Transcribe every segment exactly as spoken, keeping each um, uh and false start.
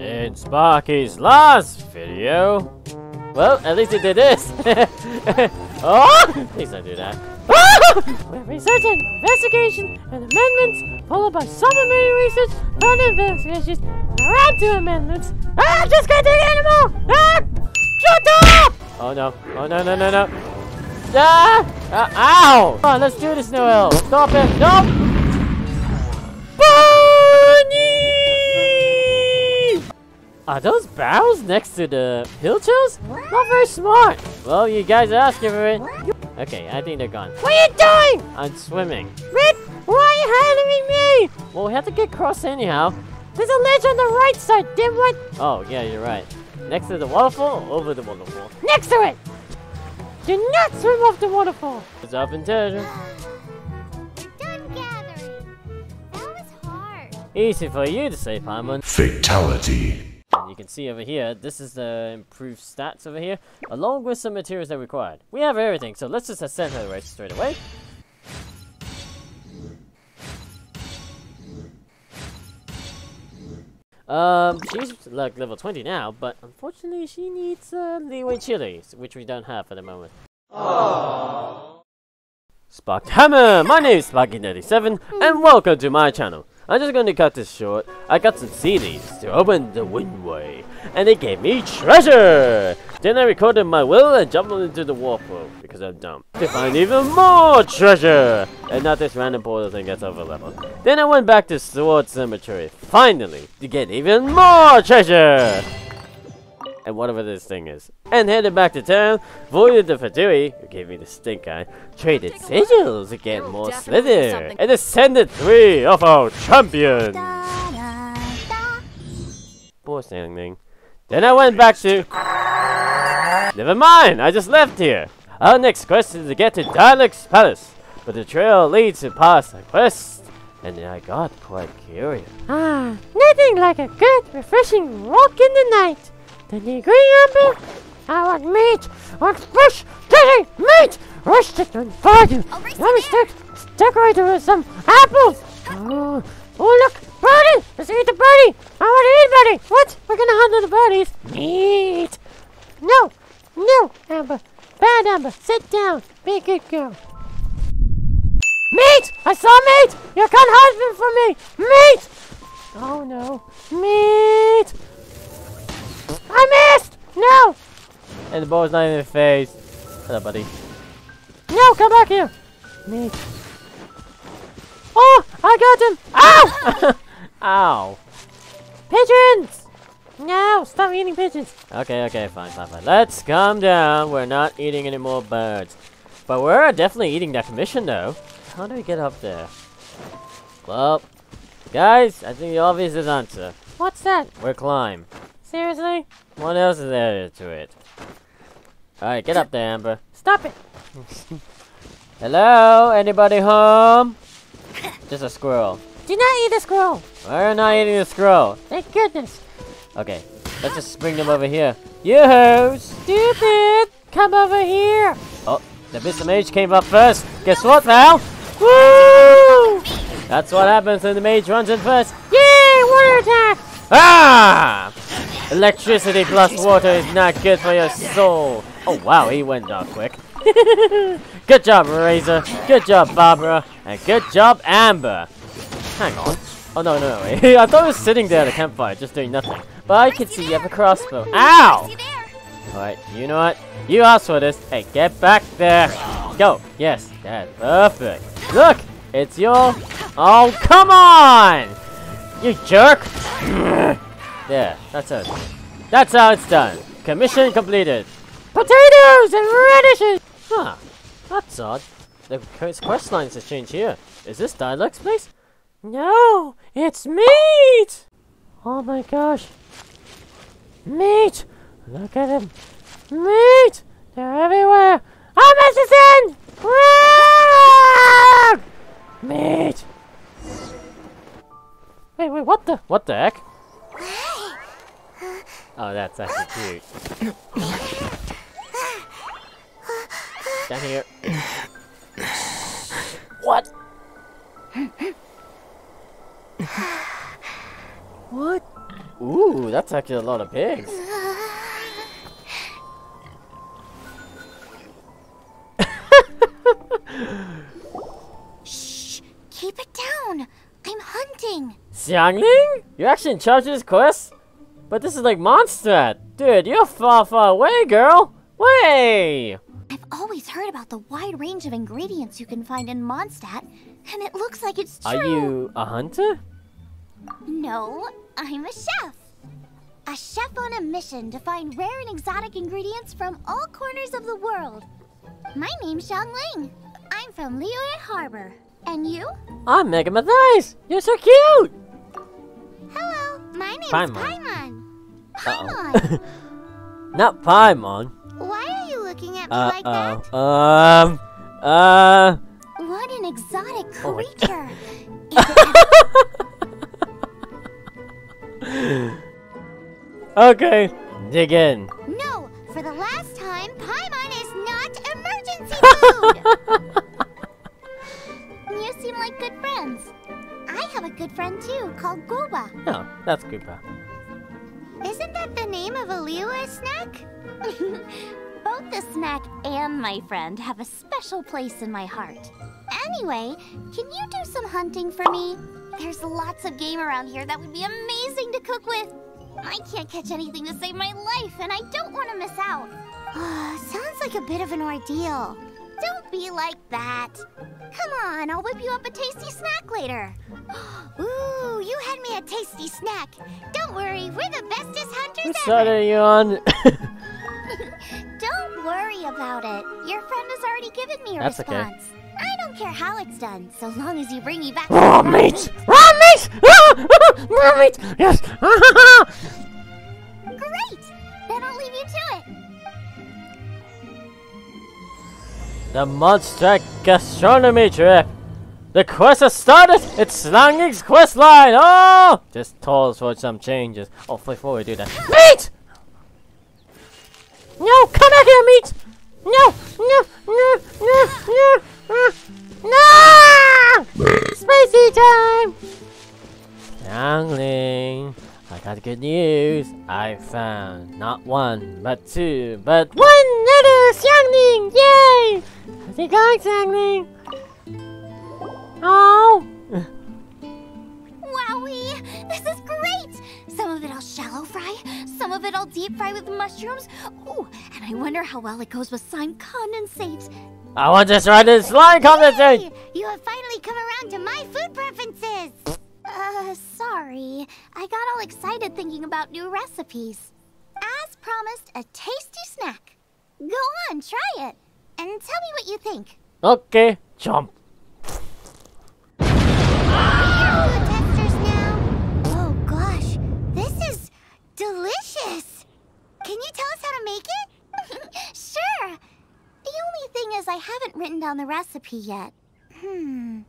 in Sparky's last video. Well, at least he did this. Oh, please don't do that. Where research and investigation and amendments, followed by supplementary research and investigations, around to amendments. Ah, just can't do it anymore! Ah! Shut up! Oh no, oh no, no, no, no. Ah! Uh, ow! Come on, let's do this, Noel. Stop it. Nope! Bunny! Are those barrels next to the hill trails? Not very smart. Well, you guys are asking for it. Okay, I think they're gone. What are you doing? I'm swimming. Rick, why are you hiding me? Well, we have to get across anyhow. There's a ledge on the right side, dimwit. Oh, yeah, you're right. Next to the waterfall, or over the waterfall? Next to it! Do not swim off the waterfall! It's up intelligence. We're done gathering. That was hard. Easy for you to say, Paimon. Fatality. And you can see over here, this is the improved stats over here, along with some materials that are required. We have everything, so let's just ascend her right straight away. Um, she's like level twenty now, but unfortunately she needs uh, Liyue chili, which we don't have at the moment. Aww. Spark Hammer! My name is Sparky thirty-seven, and welcome to my channel. I'm just going to cut this short. I got some C Ds to open the windway, and they gave me treasure! Then I recorded my will and jumped into the waterfall, because I'm dumb, to find even more treasure! And not this random portal thing that's over leveled. Then I went back to Sword Cemetery, finally, to get even more treasure! And whatever this thing is. And headed back to town, voided the Fatui, who gave me the stink eye, traded sigils to get more slither, and ascended three of our champions! Da, da, da. Poor Xiangling. Then I went back to... Never mind, I just left here! Our next quest is to get to Diluc's palace, but the trail leads to past the quest, and I got quite curious. Ah, nothing like a good, refreshing walk in the night! Did you agree, Amber? I want meat! I want fresh, tasty meat! Rustic and value! Lumberstick! Decorated with some apples! Oh, oh look! Birdie! Let's eat the birdie! I want to eat birdie! What? We're gonna handle the birdies! Meat! No! No, Amber! Bad Amber! Sit down! Be a good girl! Meat! I saw meat! You can't hide it from me! Meat! Oh no! Meat! I missed! No! And the ball's not in your face. Hello, buddy. No, come back here! Meat. Oh! I got him! Ow! Ow. Pigeons! No! Stop eating pigeons! Okay, okay, fine, fine, fine. Let's calm down. We're not eating any more birds. But we're definitely eating that commission, though. How do we get up there? Well, guys, I think the obvious is answer. What's that? We're climb. Seriously? What else is there to it? Alright, get up there, Amber. Stop it! Hello? Anybody home? Just a squirrel. Do not eat a squirrel! We're not eating a squirrel! Thank goodness! Okay, let's just bring them over here. Yoo-hoo! Stupid! Come over here! Oh, the Mr. Mage came up first! Guess what, pal? Woo! That's what happens when the mage runs in first! Yay! Water attack! Ah! Electricity plus water is not good for your soul. Oh wow, he went down quick. Good job, Razor. Good job, Barbara. And good job, Amber. Hang on. Oh no, no, no. Wait. I thought I was sitting there at a campfire just doing nothing. But I could see you have a crossbow. Ow! Alright, you know what? You asked for this. Hey, get back there. Go. Yes, that's perfect. Look, it's your... Oh, come on! You jerk! There, that's it. That's how it's done. Commission completed. Potatoes and radishes! Huh, that's odd. The quest lines have changed here. Is this Diluc's place? No, it's meat! Oh my gosh. Meat! Look at him. Meat! They're everywhere! I'm assassin! Run! Meat! Wait, wait, what the? What the heck? Oh, that's actually cute. Down here. What? What? Ooh, that's actually a lot of pigs. Shh, keep it down. I'm hunting. Xiangling? You're actually in charge of this quest? But this is like Mondstadt. Dude, you're far, far away, girl. Way! I've always heard about the wide range of ingredients you can find in Mondstadt, and it looks like it's true. Are you a hunter? No, I'm a chef. A chef on a mission to find rare and exotic ingredients from all corners of the world. My name's Xiangling. I'm from Liyue Harbor. And you? I'm Mega Mathias. You're so cute. Hello, my name's Paimon. Paimon. Paimon. Not Paimon. Why are you looking at me uh, like uh, that? Um, uh... What an exotic creature! Okay, dig in. No, for the last time, Paimon is not emergency food! You seem like good friends. I have a good friend too, called Guoba. Oh, that's Guoba. Isn't that the name of a Liyue snack? Both the snack and my friend have a special place in my heart. Anyway, can you do some hunting for me? There's lots of game around here that would be amazing to cook with. I can't catch anything to save my life, and I don't want to miss out. Sounds like a bit of an ordeal. Don't be like that. Come on, I'll whip you up a tasty snack later. Ooh, you had me a tasty snack. Don't worry, we're the bestest hunters What's ever. What side are you on? Don't worry about it. Your friend has already given me a That's response. Okay. I don't care how it's done, so long as you bring me back. Raw meat! Raw meat! Raw meat! Yes! Great! Then I'll leave you to it. The Mondstadt gastronomy trip. The quest has started. It's Xiangling's quest line. Oh! Just toss for some changes. Oh, before we do that, meat! No! Come back here, meat! No! No! No! No! No! No! No! Spicy time! Xiangling, I got good news. I found not one, but two, but one other Xiangling! Yay! How's it going, Xiangling? Oh! Wowie! This is great! Some of it I'll shallow fry, some of it I'll deep fry with mushrooms. Ooh, and I wonder how well it goes with slime condensate. I want to try this slime condensate! Hey, you have finally come around to my food preferences! Uh, sorry. I got all excited thinking about new recipes. As promised, a tasty snack. Go on, try it. And tell me what you think. Okay, chomp. Delicious! Can you tell us how to make it? Sure! The only thing is I haven't written down the recipe yet. Hmm...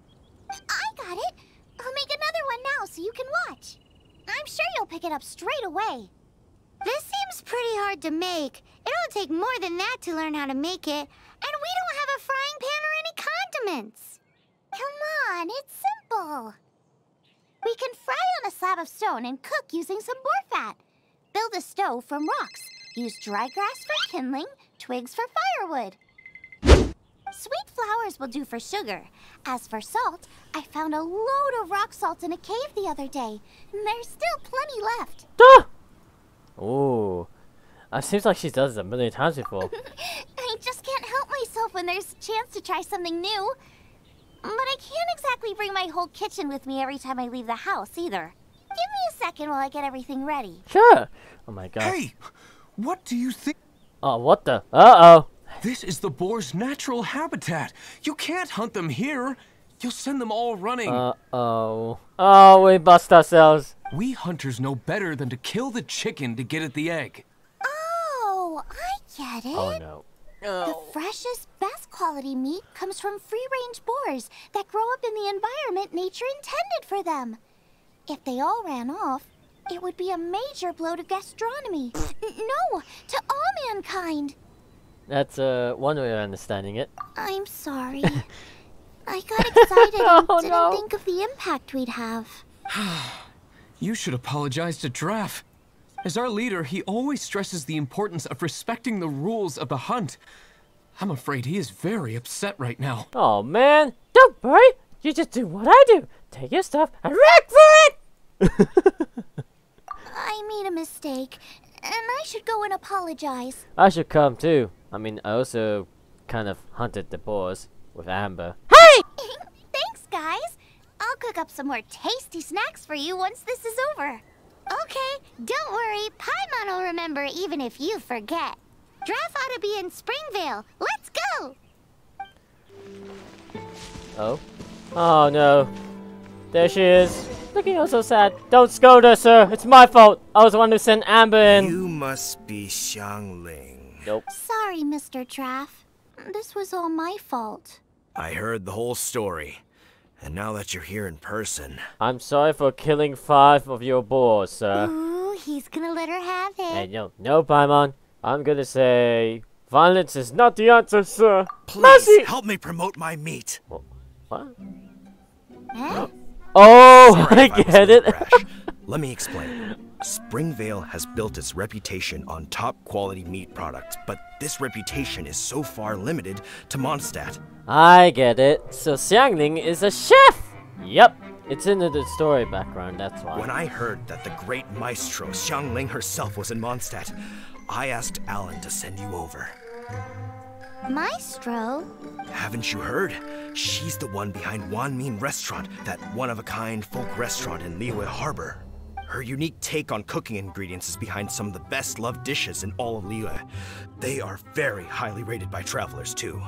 I got it! I'll make another one now so you can watch. I'm sure you'll pick it up straight away. This seems pretty hard to make. It'll take more than that to learn how to make it. And we don't have a frying pan or any condiments. Come on, it's simple. We can fry on a slab of stone and cook using some boar fat. Build a stove from rocks. Use dry grass for kindling, twigs for firewood. Sweet flowers will do for sugar. As for salt, I found a load of rock salt in a cave the other day, and there's still plenty left. Ah! Oh, it seems like she does it a million times before. I just can't help myself when there's a chance to try something new. But I can't exactly bring my whole kitchen with me every time I leave the house either. Give me a second while I get everything ready. Sure. Oh my god. Hey, what do you think? Oh, what the? Uh-oh. This is the boar's natural habitat. You can't hunt them here. You'll send them all running. Uh-oh. Oh, we bust ourselves. We hunters know better than to kill the chicken to get at the egg. Oh, I get it. Oh, no. Oh. The freshest, best quality meat comes from free-range boars that grow up in the environment nature intended for them. If they all ran off, it would be a major blow to gastronomy. No, to all mankind. That's uh, one way of understanding it. I'm sorry. I got excited oh, and didn't no. think of the impact we'd have. You should apologize to Draff. As our leader, he always stresses the importance of respecting the rules of the hunt. I'm afraid he is very upset right now. Oh man, don't worry. You just do what I do. Take your stuff and wreck for it! I made a mistake, and I should go and apologize. I should come too. I mean, I also kind of hunted the boars with Amber. Hey! Thanks, guys. I'll cook up some more tasty snacks for you once this is over. Okay, don't worry. Paimon will remember even if you forget. Draft ought to be in Springvale. Let's go! Oh? Oh no. There she is. Looking all so sad. Don't scold her, sir. It's my fault. I was the one who sent Amber in. You must be Xiangling. Nope. Sorry, Mister Draff. This was all my fault. I heard the whole story. And now that you're here in person... I'm sorry for killing five of your boars, sir. Ooh, he's gonna let her have it. Hey, no, no, Paimon. I'm gonna say... violence is not the answer, sir. Please, Mercy! Help me promote my meat. What? Huh? Oh, Sorry, I get it. Let me explain. Springvale has built its reputation on top quality meat products, but this reputation is so far limited to Mondstadt. I get it. So Xiangling is a chef. Yep. It's in the story background, that's why. When I heard that the great maestro Xiangling herself was in Mondstadt, I asked Alan to send you over. Maestro? Haven't you heard? She's the one behind Wanmin Restaurant, that one-of-a-kind folk restaurant in Liyue Harbor. Her unique take on cooking ingredients is behind some of the best-loved dishes in all of Liyue. They are very highly rated by travelers, too.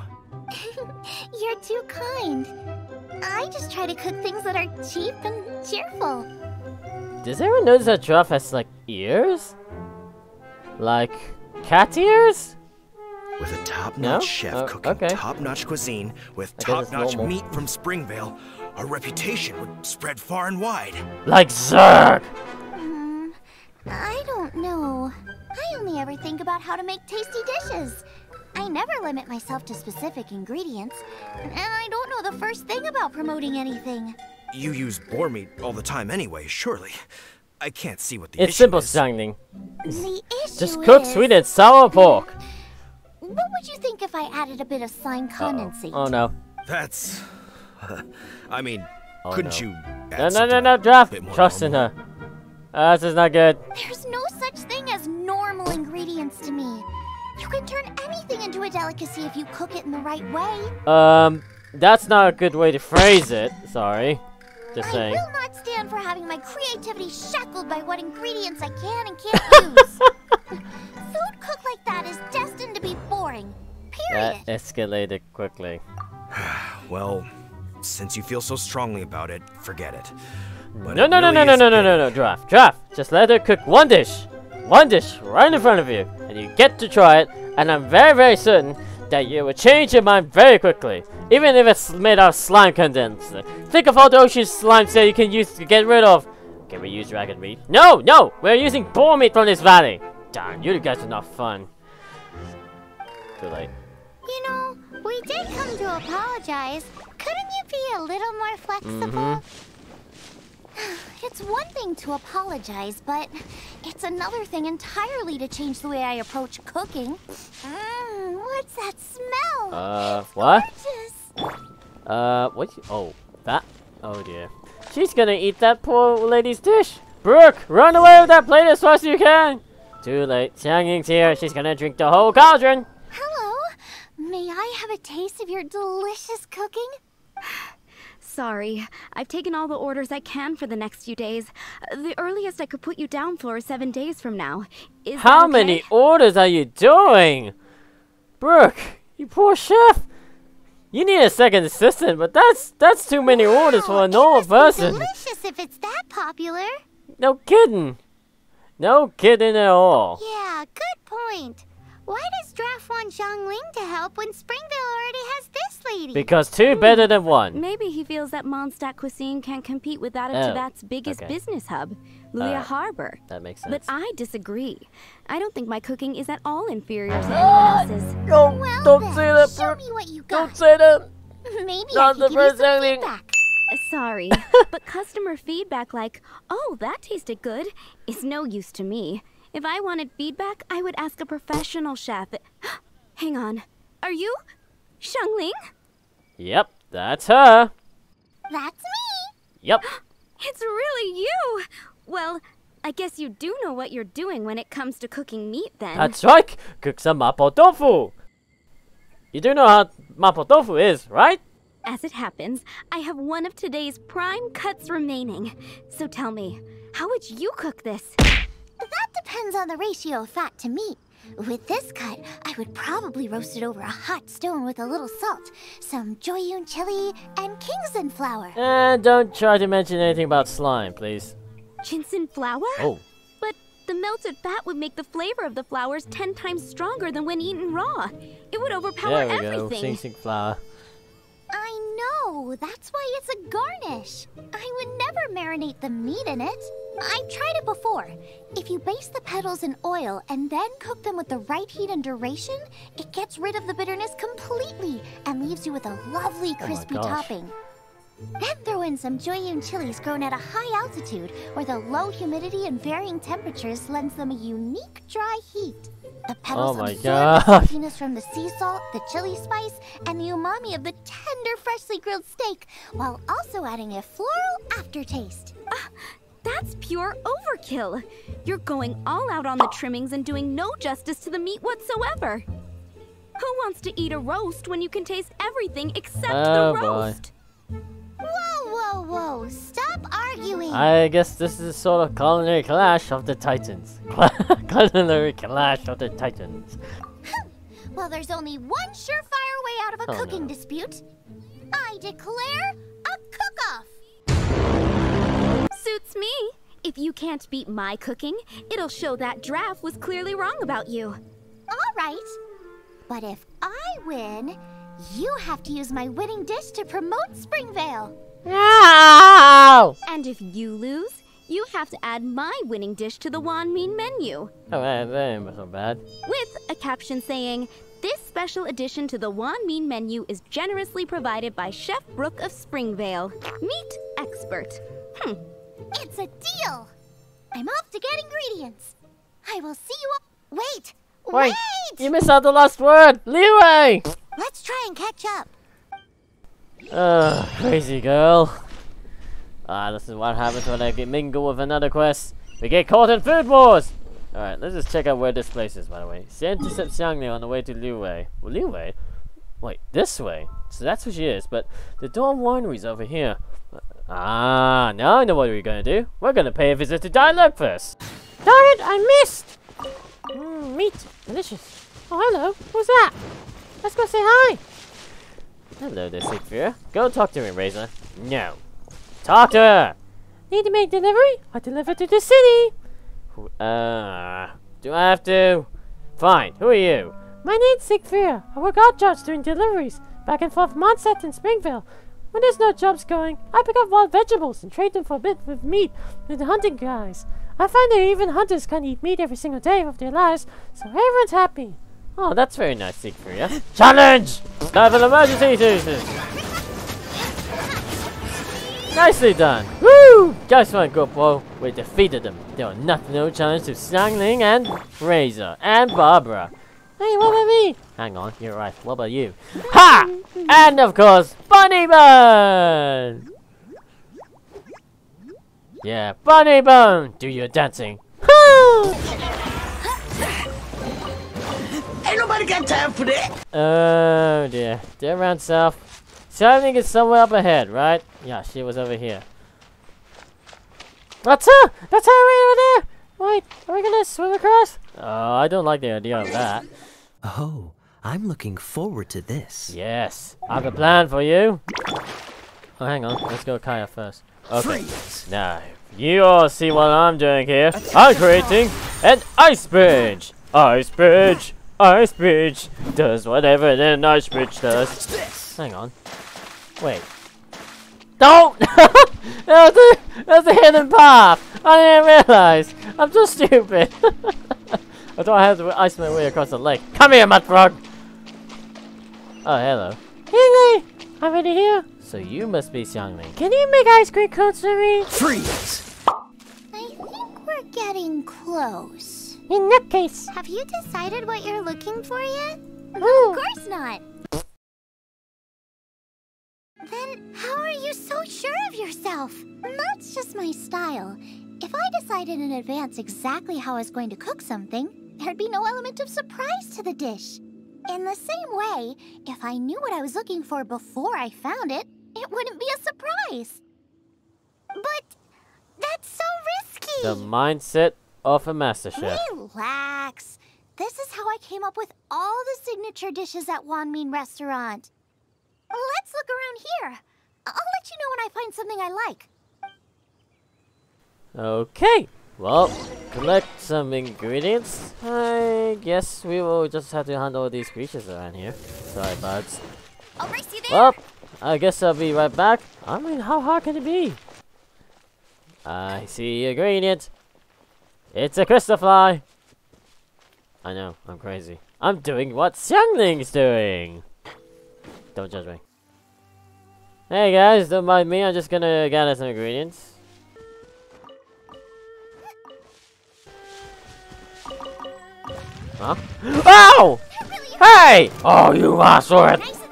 You're too kind. I just try to cook things that are cheap and cheerful. Does everyone notice that Draff has, like, ears? Like, cat ears? With a top-notch no? chef oh, cooking okay. top-notch cuisine with top-notch meat from Springvale, our reputation would spread far and wide. Like Zerg! Mm, I don't know. I only ever think about how to make tasty dishes. I never limit myself to specific ingredients, and I don't know the first thing about promoting anything. You use boar meat all the time anyway, surely. I can't see what the it's issue simple, is. Xiangling. The issue Just cook is... sweet and sour pork. What would you think if I added a bit of slime condensate? Uh-oh. Oh no. That's... Uh, I mean, oh, couldn't no. you add No, no, no, no, Draff! Trust in her. Uh, this is not good. There's no such thing as normal ingredients to me. You can turn anything into a delicacy if you cook it in the right way. Um, that's not a good way to phrase it. Sorry. Just I saying. I will not stand for having my creativity shackled by what ingredients I can and can't use. Food cooked like that is destined to be boring. Period. That escalated quickly. Well, since you feel so strongly about it, forget it. But no, it no, really no, no, no, no, no, no, no, no, Draff, Draff. Just let her cook one dish, one dish right in front of you, and you get to try it. And I'm very, very certain that you will change your mind very quickly, even if it's made out of slime condenser. Think of all the ocean slimes that you can use to get rid of. Can we use dragon meat? No, no, we're using boar meat from this valley. Darn, you guys are not fun. Too late. You know, we did come to apologize. Couldn't you be a little more flexible? Mm-hmm. It's one thing to apologize, but it's another thing entirely to change the way I approach cooking. Mm, what's that smell? Uh, what? Gorgeous. Uh, what? Oh, that? Oh dear. She's gonna eat that poor lady's dish. Brooke, run away with that plate as fast as you can. Too late. Xiangying's here. She's gonna drink the whole cauldron. Hello. May I have a taste of your delicious cooking? Sorry. I've taken all the orders I can for the next few days. The earliest I could put you down for is seven days from now. Is How okay? many orders are you doing? Brooke, you poor chef. You need a second assistant, but that's that's too many wow, orders for a normal person. Delicious if it's that popular. No kidding. No kidding at all. Yeah, good point. Why does Draff want Xiangling to help when Springvale already has this lady? Because two hmm. better than one. Maybe he feels that Mondstadt cuisine can't compete with that of oh. Tibet's biggest okay. business hub, Liyue uh, Harbor. That makes sense. But I disagree. I don't think my cooking is at all inferior to ah, anyone else's. No, well don't then, say that, Brooke. Show me what you got. Don't say that. Maybe Not I can give you some feedback. Sorry, but customer feedback like, oh, that tasted good, is no use to me. If I wanted feedback, I would ask a professional chef. Hang on. Are you Xiangling? Yep, that's her. That's me. Yep. It's really you. Well, I guess you do know what you're doing when it comes to cooking meat then. That's right. Cook some mapo tofu. You do know how mapo tofu is, right? As it happens, I have one of today's prime cuts remaining. So tell me, how would you cook this? That depends on the ratio of fat to meat. With this cut, I would probably roast it over a hot stone with a little salt, some Jueyun chili, and Qingxin flour. And don't try to mention anything about slime, please. Qingxin flour? Oh. But the melted fat would make the flavor of the flowers ten times stronger than when eaten raw. It would overpower everything. There we everything. go, Qingxin flour. I know, that's why it's a garnish. I would never marinate the meat in it. I've tried it before. If you baste the petals in oil and then cook them with the right heat and duration, it gets rid of the bitterness completely and leaves you with a lovely crispy oh topping. Then throw in some Jueyun chilies grown at a high altitude where the low humidity and varying temperatures lends them a unique dry heat. The petals oh my absorb the saltiness from the sea salt, the chili spice, and the umami of the tender freshly grilled steak while also adding a floral aftertaste. Uh, That's pure overkill. You're going all out on the trimmings and doing no justice to the meat whatsoever. Who wants to eat a roast when you can taste everything except oh the roast? Boy. Whoa, whoa, whoa. Stop arguing. I guess this is sort of culinary clash of the titans. Culinary clash of the titans. Well, there's only one surefire way out of a oh cooking no. dispute. I declare a cook-off. Suits me. If you can't beat my cooking, it'll show that Draff was clearly wrong about you. All right. But if I win, you have to use my winning dish to promote Springvale. No! And if you lose, you have to add my winning dish to the Wanmin menu. Oh, that ain't so bad. With a caption saying, this special addition to the Wanmin menu is generously provided by Chef Brooke of Springvale, meat expert. Hmm. It's a deal! I'm off to get ingredients. I will see you up. Wait! Wait! Wait! You missed out the last word! Leeway! Let's try and catch up. Ugh, crazy girl. Ah, this is what happens when I get mingle with another quest. We get caught in food wars! Alright, let's just check out where this place is, by the way. She intercepts Xiangling on the way to Liyue. Well, Liyue? Wait, this way? So that's where she is, but the Dawn Winery's over here. Ah, now I know what we're gonna do. We're gonna pay a visit to Diluc first. Darn it, I missed! Mm, meat, delicious. Oh, hello, who's that? Let's go say hi. Hello there, Sigfrida. Go talk to me, Razor. No. Talk to her! Need to make delivery? I deliver to the city! Who, uh, do I have to? Fine, who are you? My name's Sigfrida. I work out jobs doing deliveries, back and forth Mondstadt and Springvale. When there's no jobs going, I pick up wild vegetables and trade them for a bit with meat with the hunting guys. I find that even hunters can't eat meat every single day of their lives, so everyone's happy. Oh, that's very nice, Sigfrida. Challenge! Level emergency season! Nicely done! Woo! Just one good bro. We defeated them. There were nothing no challenge to Xiangling and Razor and Barbara. Hey, what about me? Hang on, you're right. What about you? Ha! And of course, Bunnybone! Yeah, Bunnybone! Do your dancing. Ain't nobody got time for that! Oh dear. They're around south. Xiangling is somewhere up ahead, right? Yeah, she was over here. That's her! That's her right over there! Wait, are we gonna swim across? Oh, uh, I don't like the idea of that. Oh, I'm looking forward to this. Yes, I have a plan for you. Oh, hang on, let's go Kaeya first. Okay, Freeze. Now, you all see what I'm doing here. I'm creating an ice bridge. Ice bridge, ice bridge, does whatever an ice bridge does. Hang on, wait. Don't! That, was a, that was a hidden path! I didn't realize! I'm just stupid! I thought I had to ice my way across the lake. Come here, mud frog! Oh, hello. Xiangling! I'm already here! So you must be Xiangling. Can you make ice cream cones for me? Freeze! I think we're getting close. In that case... Have you decided what you're looking for yet? Ooh. Of course not! Then how are you so sure of yourself? That's just my style. If I decided in advance exactly how I was going to cook something, there'd be no element of surprise to the dish. In the same way, if I knew what I was looking for before I found it, it wouldn't be a surprise. But that's so risky. The mindset of a master chef. Relax. This is how I came up with all the signature dishes at Wanmin Restaurant. Let's look around here. I'll let you know when I find something I like. Okay. Well, collect some ingredients. I guess we will just have to handle these creatures around here. Sorry, buds. I'll race you there. Well, I guess I'll be right back. I mean, how hard can it be? I see ingredient. It's a crystal fly. I know, I'm crazy. I'm doing what Xiangling's doing. Don't judge me. Hey guys, don't mind me. I'm just gonna gather some ingredients. Huh? Ow! Really hey! Oh, you asshole! Nice and spicy.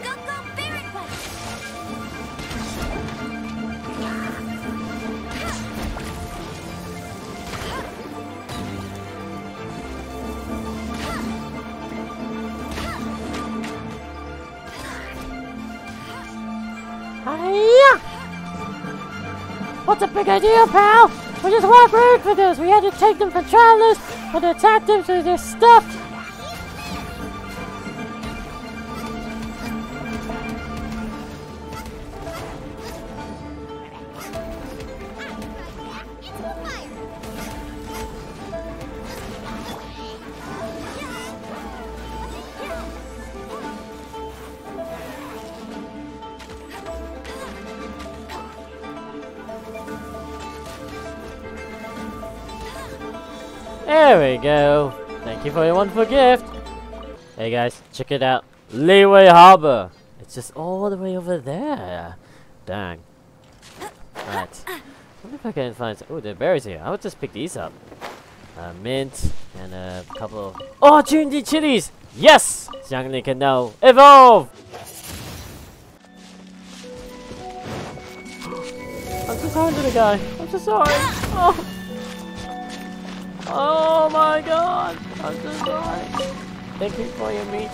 Go, go, bear it well. What's a big idea, pal? We just want root for this. We had to take them for travelers, but to attack them so they're stuffed. There we go. Thank you for your wonderful gift. Hey guys, check it out. Liyue Harbor. It's just all the way over there. Dang. Right. I wonder if I can find some. Oh, there are berries here. I would just pick these up. Uh, mint and a couple of. Oh, Jueyun chilies! Yes! Xiangling can now evolve! I'm so sorry to the guy. I'm so sorry. Oh. Oh my god! I'm so sorry! Thank you for your meat.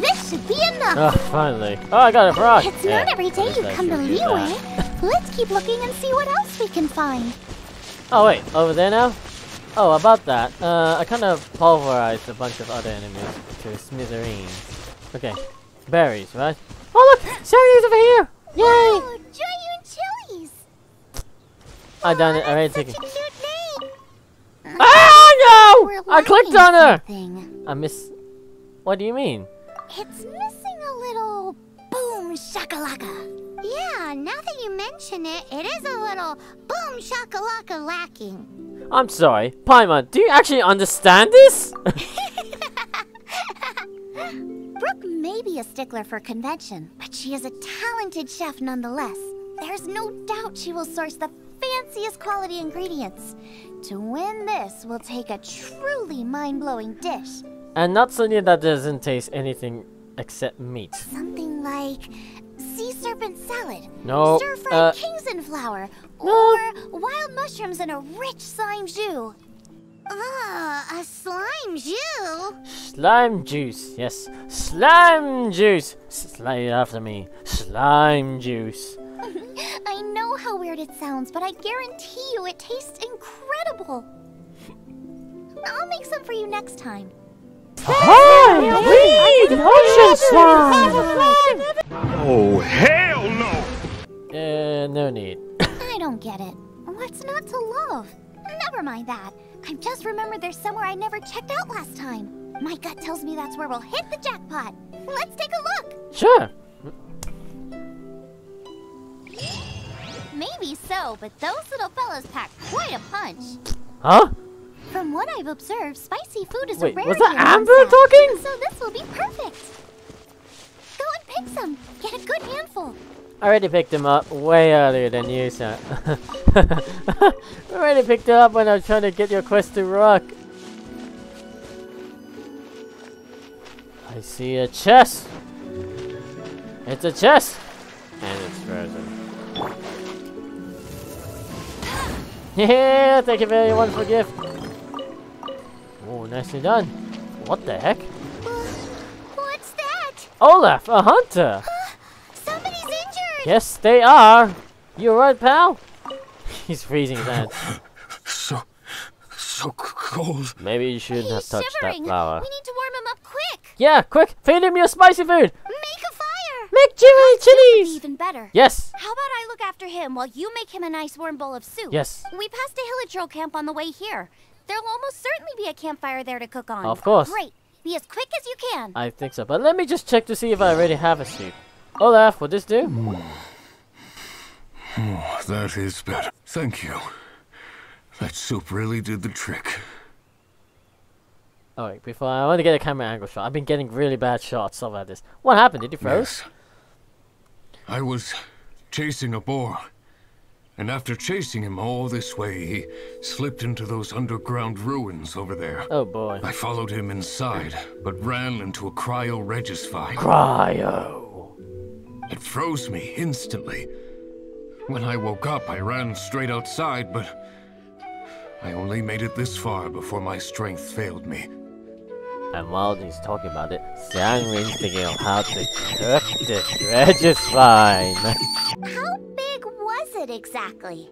This should be enough! Oh, finally. Oh, I got a frog! It's yeah, not every day you come to Liyue. Let's keep looking and see what else we can find. Oh wait, over there now? Oh, about that. Uh, I kind of pulverized a bunch of other enemies to smithereens. Okay. Berries, right? Oh look! Xiangling's over here! Yay! Oh, Jueyun chilies! I done it. I already took it. Ah no! I clicked on her. Something. I miss. What do you mean? It's missing a little boom shakalaka. Yeah. Now that you mention it, it is a little boom shakalaka lacking. I'm sorry, Paimon. Do you actually understand this? Brooke may be a stickler for convention, but she is a talented chef nonetheless. There's no doubt she will source the fanciest quality ingredients. To win this will take a truly mind-blowing dish. And not something that doesn't taste anything except meat. Something like sea serpent salad, no, stir-fried uh, Qingxin flour, no. or wild mushrooms in a rich slime jus. Ah, uh, a slime jus? Slime juice, yes. Slime juice! Slide it after me. Slime juice. I know how weird it sounds, but I guarantee you it tastes incredible. I'll make some for you next time. Time! Read! Ocean slime! Oh, hell no! Uh, no need. I don't get it. What's not to love? Never mind that. I've just remembered there's somewhere I never checked out last time. My gut tells me that's where we'll hit the jackpot. Let's take a look! Sure. Maybe so, but those little fellas pack quite a punch. Huh? From what I've observed, spicy food is Wait, a rarity. Was that Amber talking? So this will be perfect. Go and pick some. Get a good handful. I already picked him up way earlier than you, sir. I already picked him up when I was trying to get your quest to rock. I see a chest. It's a chest. And it's frozen. Yeah, thank you very much for the gift. Oh, nicely done. What the heck? What's that? Olaf, a hunter. Yes, they are. You're right, pal. He's freezing his hands. So, so cold. Maybe you shouldn't He's have touched shivering. that flower. We need to warm him up quick. Yeah, quick. Feed him your spicy food. Make a fire. Make Jueyun chili. Be even better. Yes. How about I look after him while you make him a nice warm bowl of soup? Yes. We passed a hilly troll camp on the way here. There'll almost certainly be a campfire there to cook on. Of course. Great. Be as quick as you can. I think so. But let me just check to see if I already have a soup. Olaf, what'd this do? Mm. Oh, that is better. Thank you. That soup really did the trick. Alright, before I want to get a camera angle shot. I've been getting really bad shots about this. What happened? Did you froze? Yes. I was chasing a boar. And after chasing him all this way, he slipped into those underground ruins over there. Oh boy. I followed him inside, but ran into a cryo regisvine. Cryo! It froze me instantly. When I woke up, I ran straight outside, but I only made it this far before my strength failed me. And while he's talking about it, Xiangling's thinking of how to cook the Regisvine. How big was it exactly?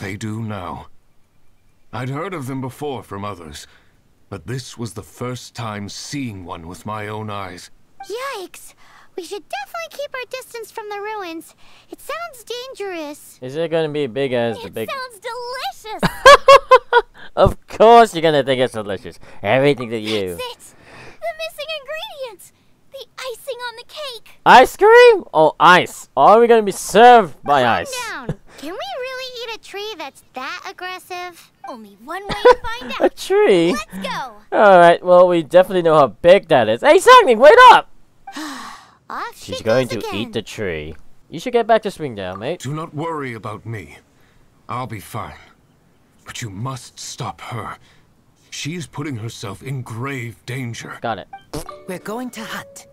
They do now. I'd heard of them before from others, but this was the first time seeing one with my own eyes. Yikes! We should definitely keep our distance from the ruins. It sounds dangerous. Is it going to be big as the big? It sounds delicious. Of course you're going to think it's delicious. Everything that you. That's it. The missing ingredients. The icing on the cake. Ice cream? Oh, ice. Are we going to be served by Calm ice? Down. Can we really eat a tree that's that aggressive? Only one way to find out. A tree? Let's go. All right. Well, we definitely know how big that is. Hey, Xiangling, wait up. Off She's she going to again. eat the tree. You should get back to Springvale, mate. Do not worry about me. I'll be fine. But you must stop her. She is putting herself in grave danger. Got it. We're going to hunt.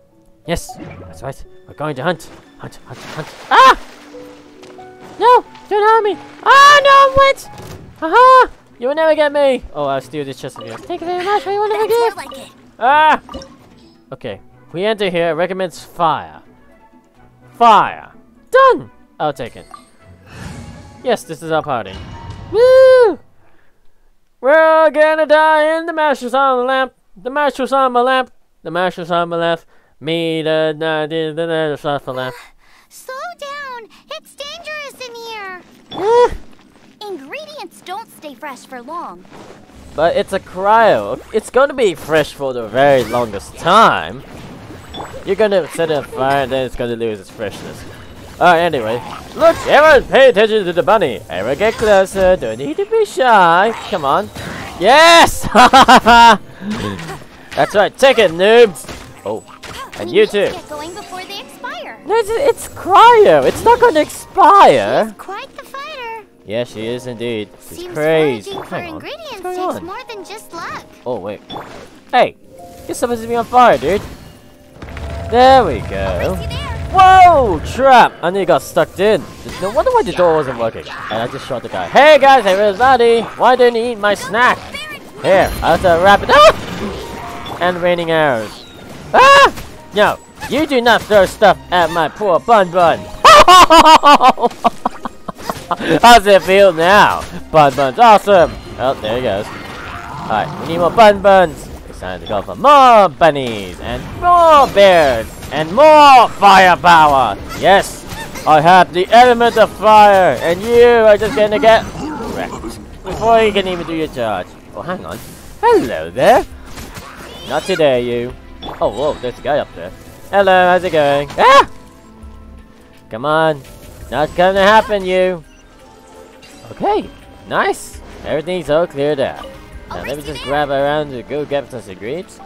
Yes, that's right. We're going to hunt. Hunt, hunt, hunt. Ah! No! Don't harm me! Ah, no, wait! Haha! You will never get me! Oh, I'll steal this chest of yours. Thank you very much. I will never get like it. Ah! Okay. We enter here, it recommends fire. Fire. Done! I'll take it. Yes, this is our party. Woo! We're gonna die in the mattress on the lamp. The mattress on my lamp. The mattress on my left. Me, the, the, the, the, the, the lamp. Slow down. It's dangerous in here. Woo! Ingredients don't stay fresh for long. But it's a cryo. It's gonna be fresh for the very longest time. You're gonna set it on fire and then it's gonna lose its freshness. Alright, anyway. Look, everyone pay attention to the bunny. Everyone get closer. Don't need to be shy. Come on. Yes! That's right. Take it, noobs. Oh, and you too. No, it's, it's cryo. It's not gonna expire. She's quite the fighter. Yeah, she is indeed. She's Seems crazy. For ingredients takes on? more than just luck. Oh, wait. Hey, you're supposed to be on fire, dude. There we go. Whoa! Trap! I nearly got stuck in. No wonder why the door wasn't working. And I just shot the guy. Hey guys, hey everybody! Why didn't you eat my snack? Here, I'll have to wrap it up! Ah! And raining arrows. Ah! No, you do not throw stuff at my poor bun bun. How's it feel now? Bun bun's awesome! Oh, there he goes. Alright, we need more bun buns. Time to go for more bunnies and more bears and more firepower. Yes, I have the element of fire, and you are just gonna get wrecked before you can even do your charge. Oh, hang on. Hello there. Not today, you. Oh, whoa, there's a guy up there. Hello, how's it going? Ah! Come on. Not gonna happen, you. Okay. Nice. Everything's all cleared out. Now let me just grab around to go get some cigarettes.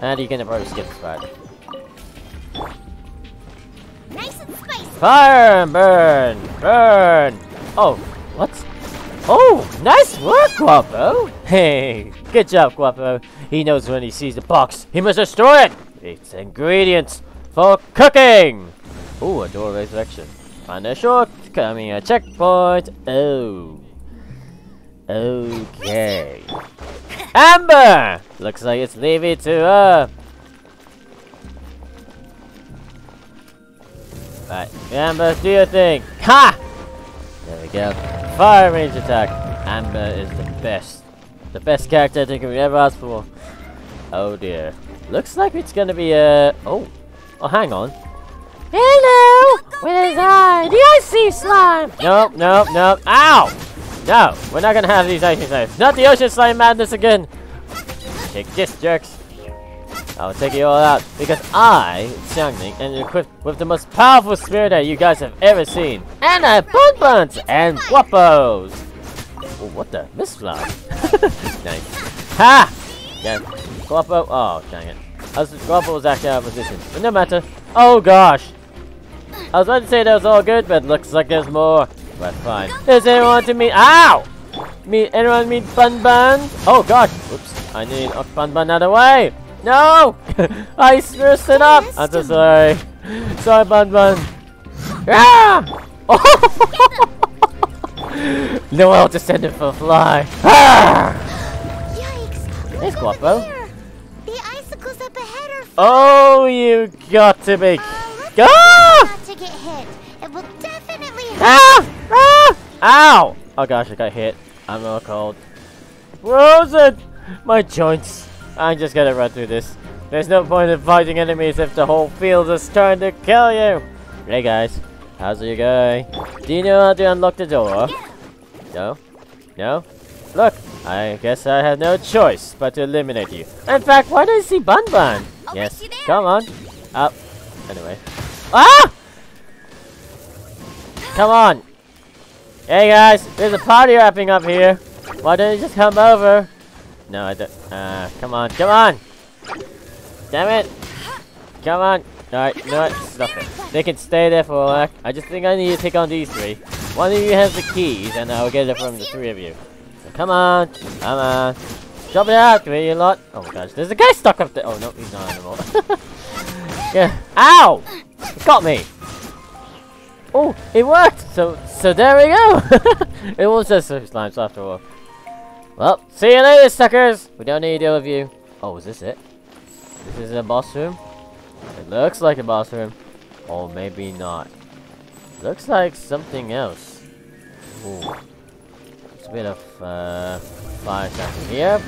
And you can probably skip this part. Nice and spicy. Fire and burn! Burn! Oh, what? Oh, nice work, Guapo! Hey, good job, Guapo. He knows when he sees the box, he must destroy it! It's ingredients for cooking! Ooh, a door resurrection. Find a shortcut, I mean a checkpoint. Oh. Okay. Amber! Looks like it's leaving it to her. Right, Amber, do your thing. Ha! There we go. Fire range attack. Amber is the best. The best character I think we ever asked for. Oh dear. Looks like it's gonna be a... Uh, oh. Oh, hang on. Hello! Where's I? Do I see slime? Nope, nope, nope. Ow! No, we're not gonna have these ocean slimes. Not the ocean slime madness again! Take this, jerks. I'll take you all out. Because I, Xiangling, am equipped with the most powerful spear that you guys have ever seen. And I have bonbons and guapos! Oh, what the? Miss Fly? Nice. Ha! Yeah, guapo. Oh, dang it. I was, guapo was actually out of position. But no matter. Oh gosh! I was about to say that was all good, but looks like there's more. But fine. Does anyone to meet? Ow! Me? Anyone meet Bun Bun? Oh gosh! Oops! I need a Bun Bun out of the way. No! I spruced it up. I'm so sorry. Sorry, Bun Bun. Ah! Oh! No, I'll just send it for a fly. Ah! Yikes! There's Guapo. The icicles up ahead are. Oh, you got to be. Go! Ah! Ah! Ah! Ow! Oh gosh, I got hit. I'm all cold. Frozen! My joints. I'm just gonna run through this. There's no point in fighting enemies if the whole field is trying to kill you. Hey guys, how's it going? Do you know how to unlock the door? No? No? Look, I guess I have no choice but to eliminate you. In fact, why don't I see Bun Bun? I'll yes. Come on. Up. Anyway. Ah! Come on! Hey guys, there's a party wrapping up here. Why don't you just come over? No, I don't. Uh, come on, come on! Damn it! Come on! Alright, no, stop it. They can stay there for a while. I just think I need to take on these three. One of you has the keys, and I'll get it from the three of you. So come on, come on! Drop it out, will you lot? Oh my gosh, there's a guy stuck up there. Oh no, he's not anymore. Yeah. Ow! It got me. Oh, it worked! So, so there we go! It was just slimes after all. Well, see you later, suckers! We don't need to deal with you. Oh, is this it? This is a boss room? It looks like a boss room. Or maybe not. Looks like something else. Ooh. There's a bit of, uh, fire traffic here.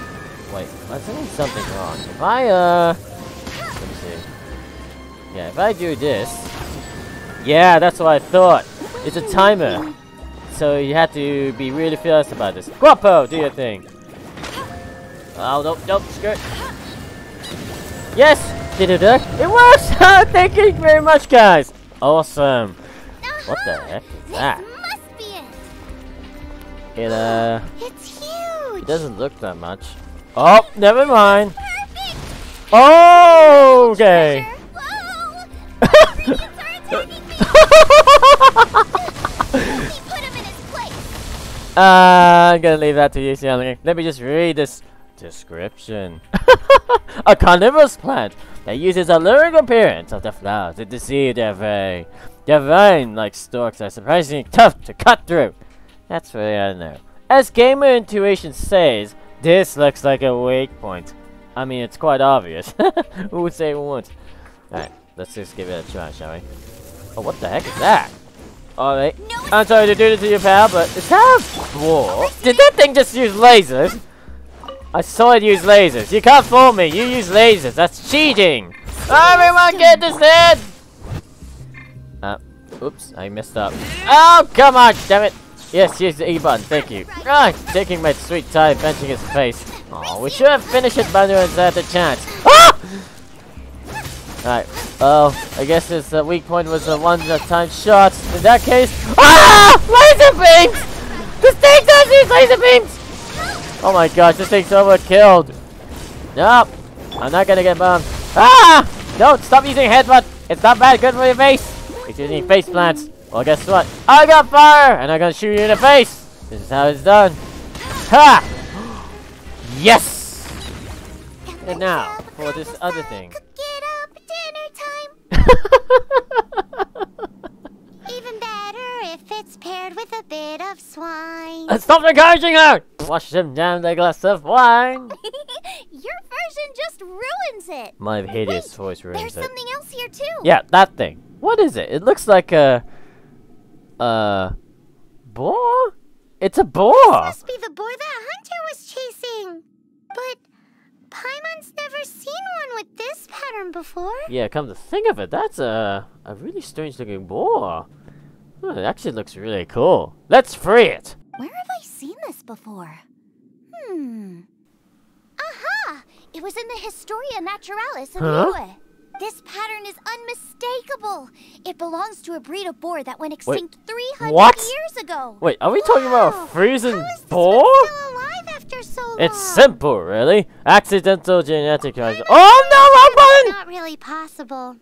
Wait, I think something's wrong. If I, uh... let me see. Yeah, if I do this... Yeah, that's what I thought. It's a timer. So you have to be really fearless about this. Guapo, do your thing. Oh, nope, nope, skirt. Yes! Did it work? It works! Thank you very much, guys! Awesome. What the heck is that? It, uh... It's huge! It doesn't look that much. Oh, never mind. Oh, okay. Uh, I'm gonna leave that to you, Xiangling. Let me just read this description. A carnivorous plant that uses the alluring appearance of the flowers to deceive their prey. Their vine-like stalks are surprisingly tough to cut through. That's really I know. As gamer intuition says, this looks like a weak point. I mean, it's quite obvious. Who would say it won't? Alright, let's just give it a try, shall we? Oh, what the heck is that? Alright. No, I'm sorry to do this to you, pal, but is that a war? Did that thing just use lasers? I saw it use lasers. You can't fool me. You use lasers. That's cheating. Everyone get this head! Uh, oops. I messed up. Oh, come on. Damn it. Yes, use the E button. Thank you. Ah, taking my sweet time, benching his face. Oh, we should have finished it by the way had the chance. Ah! Alright, well, I guess this uh, weak point was the one that time shots. In that case, ah, laser beams! This thing does use laser beams! Oh my gosh, this thing's overkilled. Nope. I'm not gonna get bombed. Ah! Don't stop using headbutt. It's not bad. Good for your face. If you're using face plants. Well, guess what? I got fire! And I'm gonna shoot you in the face. This is how it's done. Ha! Yes! And now, for this other thing. Get up, dinner time! Even better if it's paired with a bit of swine. Uh, stop encouraging her! Wash him down with a glass of wine. Your version just ruins it. My hideous Wait, voice ruins there's it. There's something else here too. Yeah, that thing. What is it? It looks like a... Uh... Boar? It's a boar! This must be the boar that Hunter was chasing. But... Paimon's never seen one with this pattern before. Yeah, come to think of it, that's a... A really strange looking boar. Huh, it actually looks really cool. Let's free it! Where have I seen this before? Hmm... Aha! It was in the Historia Naturalis in Liyue. Huh? This pattern is unmistakable. It belongs to a breed of boar that went extinct Wait, three hundred what? years ago. Wait, are we wow. talking about a freezing boar? Still alive after so long? It's simple, really. Accidental genetic. Oh no, wrong button! Not really possible.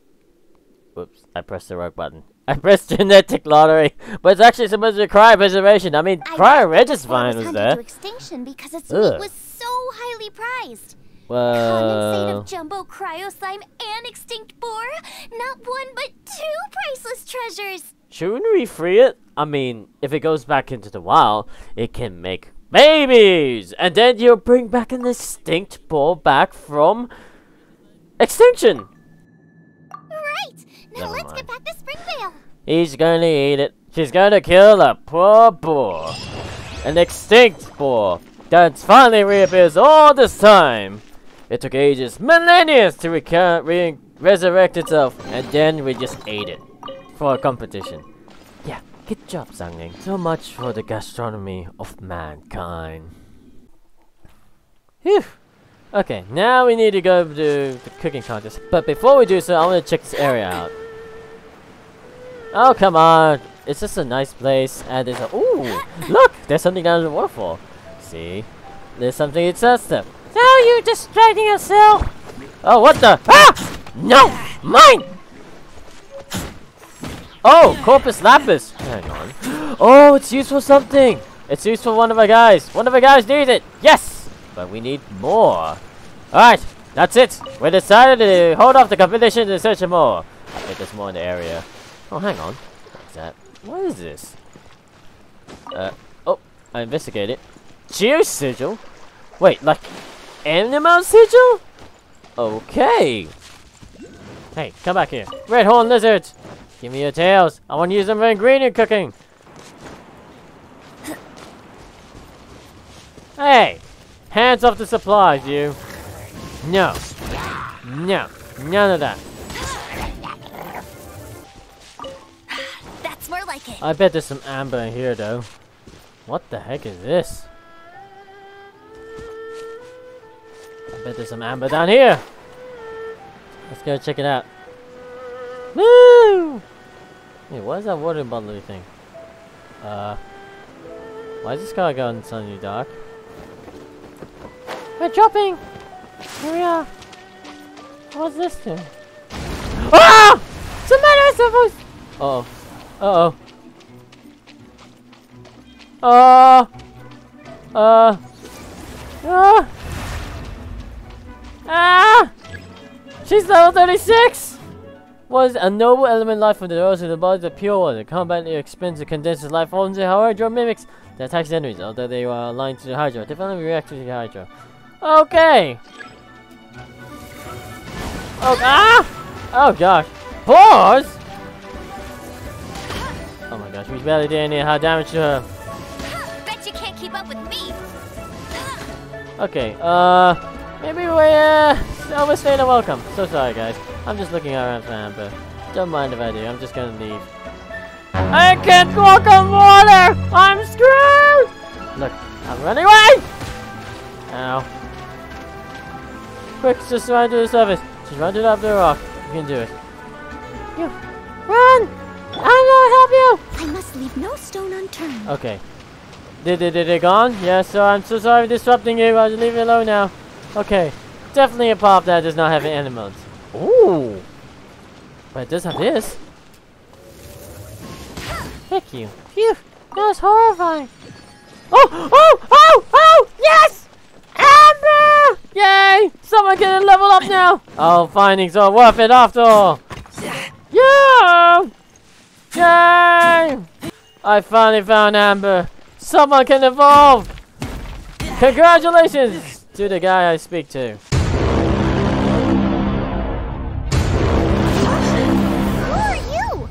Whoops, I pressed the wrong button. I pressed genetic lottery, but it's actually supposed to be cryopreservation. I mean, I Cryo Regisvine was there. To extinction because its Ugh. meat was so highly prized. Condensate of jumbo cryo slime and extinct boar. Not one, but two priceless treasures. Shouldn't we free it? I mean, if it goes back into the wild, it can make babies. And then you'll bring back an extinct boar back from extinction. Right. Now Never let's mind. get back to Springvale. He's going to eat it. She's going to kill a poor boar. An extinct boar that finally reappears all this time. It took ages, millennia, to re resurrect itself, and then we just ate it for a competition. Yeah, good job, Xiangling. So much for the gastronomy of mankind. Phew. Okay, now we need to go to the cooking contest. But before we do so, I want to check this area out. Oh, come on. It's just a nice place, and there's a- Ooh! Look! There's something down in the waterfall. See? There's something excessive. Now you're distracting yourself! Oh, what the? Ah! No! Mine! Oh, Corpus Lapis! Hang on. Oh, it's used for something! It's used for one of our guys! One of our guys needs it! Yes! But we need more. Alright, that's it! We decided to hold off the competition and search for more. I think there's more in the area. Oh, hang on. What's that? What is this? Uh, oh, I investigate it. Cheer sigil? Wait, like... Animal sigil? Okay. Hey, come back here. Red horn lizards! Give me your tails. I want to use them for ingredient cooking. Hey! Hands off the supplies, you. No. No. None of that. That's more like it. I bet there's some amber in here, though. What the heck is this? I bet there's some amber down here. Let's go check it out. Woo! Hey, what is that water bottle thing? Uh, why is this car going suddenly dark? We're dropping. Here we are. What's this thing? Ah! Somebody's supposed. Uh oh. Uh oh. Uh. Uh. Ah! Ah! She's level thirty-six! Was a noble element life from the rose of the body of the pure water. Combat expends the condensed life forms and hydro mimics that attacks enemies, although they are aligned to the hydro. Definitely react to the hydro. Okay! Oh, ah! Oh gosh. Boars! Oh my gosh, we barely did any hard damage to her. Bet you can't keep up with me! Okay, uh. Maybe we uh, overstayed a welcome. So sorry, guys. I'm just looking around for Amber. Don't mind if I do. I'm just gonna leave. I can't walk on water! I'm screwed! Look, I'm running away! Ow. Quick, just run to the surface. Just run to the top of the rock. You can do it. You. Run! I'm gonna help you! I must leave no stone unturned. Okay. Did they, did they gone? Yeah, so I'm so sorry for disrupting you. I'll just leave it alone now. Okay. Definitely a pop that does not have any animals. Ooh. But it does have this. Heck you. Phew. That was horrifying. Oh! Oh! Oh! Oh! Yes! Amber! Yay! Someone get a level up now! Oh, findings are worth it after all! Yeah! Yay! I finally found Amber. Someone can evolve! Congratulations to the guy I speak to. Who are you?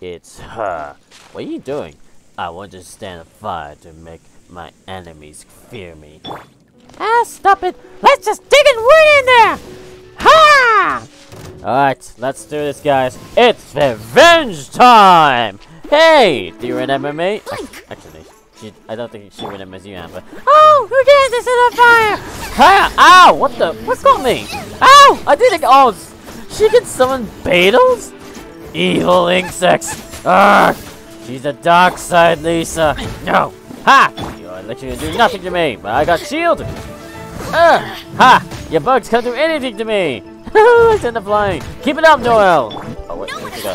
It's her. What are you doing? I want to stand a fire to make my enemies fear me. Ah, stop it! Let's just dig it way in there! Ha! Alright, let's do this, guys. It's revenge time! Hey! Do you remember me? Actually, she, I don't think she remembers you, Amber. Oh! Who dares to set on fire? Ha! Ow! What the? What's got me? Ow! I didn't. Oh! She can summon beetles? Evil insects! Ugh! She's the dark side, Lisa! No! Ha! You are literally doing nothing to me, but I got shielded! Ugh! Ha! Your bugs can't do anything to me! I sent the flying! Keep it up, Noel! Oh, wait, where'd you go?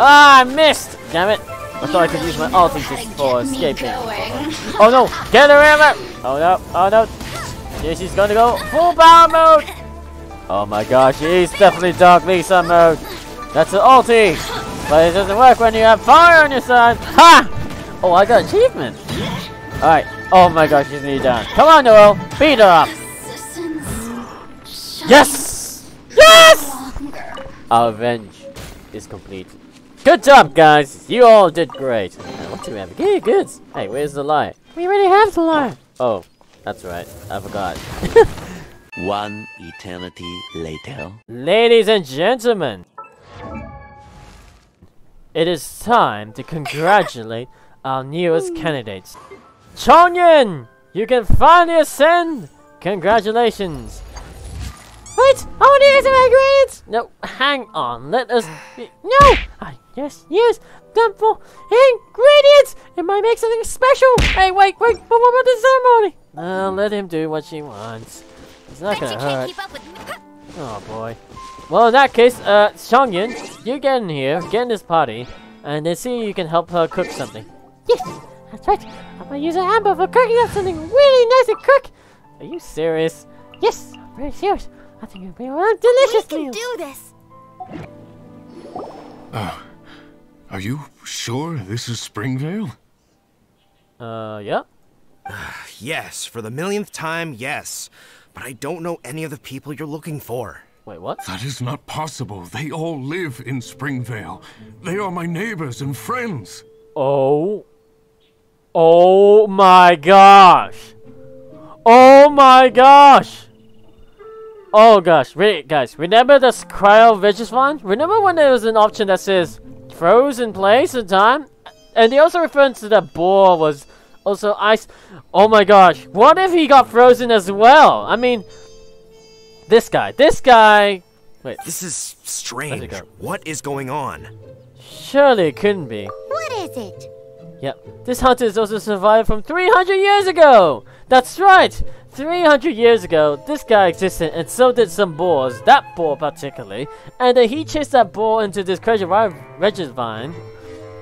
Ah, I missed! Damn it! I thought I could use my ulti just for escaping. Oh no! Get her, Amber! Oh no! Oh no! Here she's gonna go full power mode! Oh my gosh, she's definitely Dark Lisa mode! That's an ulti! But it doesn't work when you have fire on your side! Ha! Oh, I got achievement! Alright. Oh my gosh, she's nearly done. Come on, Noel! Beat her up! Yes! Yes! Our revenge is complete. Good job, guys! You all did great. And what do we have? Good, good. Hey, where's the light? We already have the light. Oh, that's right. I forgot. One eternity later. Ladies and gentlemen, it is time to congratulate our newest candidates. Chongyun, you can finally ascend. Congratulations. Wait! I want to use my grades! No, hang on, let us be. No! I just use them for ingredients! It might make something special! Hey, wait, wait, but what about the ceremony? Uh, let him do what she wants. It's not gonna hurt. Oh boy. Well, in that case, uh, Xiangyin, you get in here, get in this party, and then see if you can help her cook something. Yes! That's right! I'm gonna use an Amber for cooking up something really nice to cook! Are you serious? Yes, I'm very serious. I think it'll be a delicious meal. We can do this. Uh, are you sure this is Springvale? Uh, yeah. Uh, yes, for the millionth time, yes. But I don't know any of the people you're looking for. Wait, what? That is not possible. They all live in Springvale. They are my neighbors and friends. Oh. Oh my gosh. Oh my gosh. Oh gosh, really, guys, remember this Cryo Regisvine? Remember when there was an option that says froze in place in time? And they also referred to that boar was also ice. Oh my gosh, what if he got frozen as well? I mean, this guy, this guy. Wait. This is strange. What is going on? Surely it couldn't be. What is it? Yep, this hunter is also survived from three hundred years ago! That's right! three hundred years ago, this guy existed, and so did some boars, that boar particularly, and then he chased that boar into this Cryo Regisvine,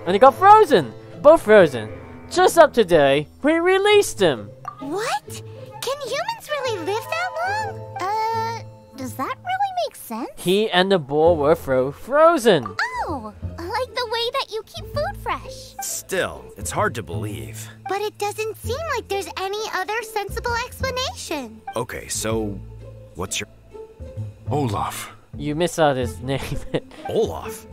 and he got frozen! Both frozen. Just up today, we released him! What? Can humans really live that long? Uh, does that really make sense? He and the boar were fro- frozen! Oh! Like the way that you keep food fresh. Still, it's hard to believe. But it doesn't seem like there's any other sensible explanation. Okay, so what's your... Olaf. You miss out his name. Olaf?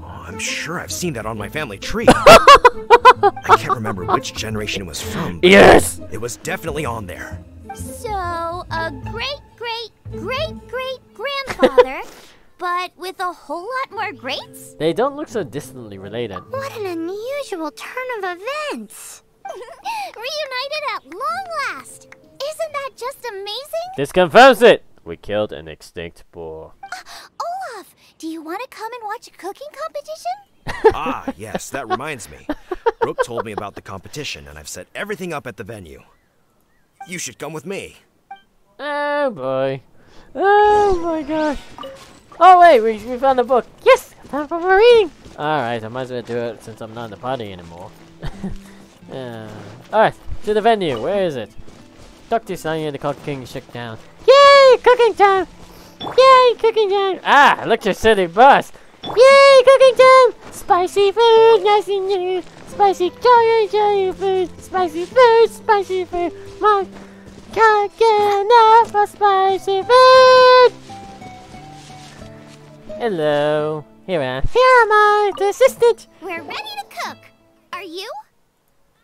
Oh, I'm sure I've seen that on my family tree. I can't remember which generation it was from. Yes! It was definitely on there. So, a great-great-great-great-grandfather... but with a whole lot more greats? They don't look so distantly related. What an unusual turn of events! Reunited at long last! Isn't that just amazing? This confirms it! We killed an extinct boar. Uh, Olaf, do you want to come and watch a cooking competition? Ah, yes, that reminds me. Brooke told me about the competition, and I've set everything up at the venue. You should come with me. Oh, boy. Oh, my gosh. Oh, wait, we, we found a book. Yes, time for reading. All right, I might as well do it since I'm not in the party anymore. uh, all right, to the venue. Where is it? Doctor Sonya, the Cod King, shook down. Yay, cooking time! Yay, cooking time! Ah, look your city bus! Yay, cooking time! Spicy food, nice and new! Spicy Chongyun chili food! Spicy food, spicy food! Mom can't get enough for spicy food! Hello, here I am. Here am I, the assistant! We're ready to cook! Are you?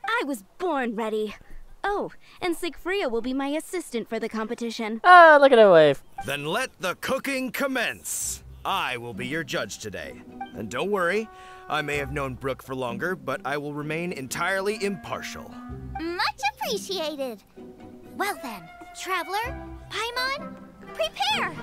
I was born ready. Oh, and Sigfrida will be my assistant for the competition. Oh, look at her wave. Then let the cooking commence. I will be your judge today. And don't worry, I may have known Brooke for longer, but I will remain entirely impartial. Much appreciated. Well then, Traveler, Paimon, prepare.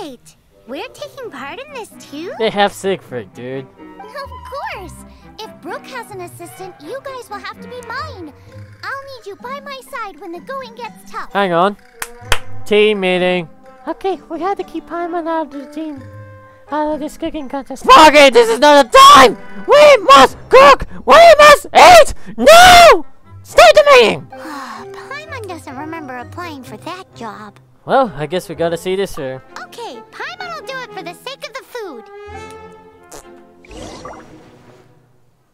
Wait, we're taking part in this too? They have Sigfrida, dude. Of course. If Brooke has an assistant, you guys will have to be mine. I'll need you by my side when the going gets tough. Hang on. Team meeting. Okay, we had to keep Paimon out of the team. Out of this cooking contest. Sparky, this is not a time! We must cook! We must eat! No! Stay the meeting! Paimon doesn't remember applying for that job. Well, I guess we gotta see this here. Okay, Paimon will do it for the sake of the food.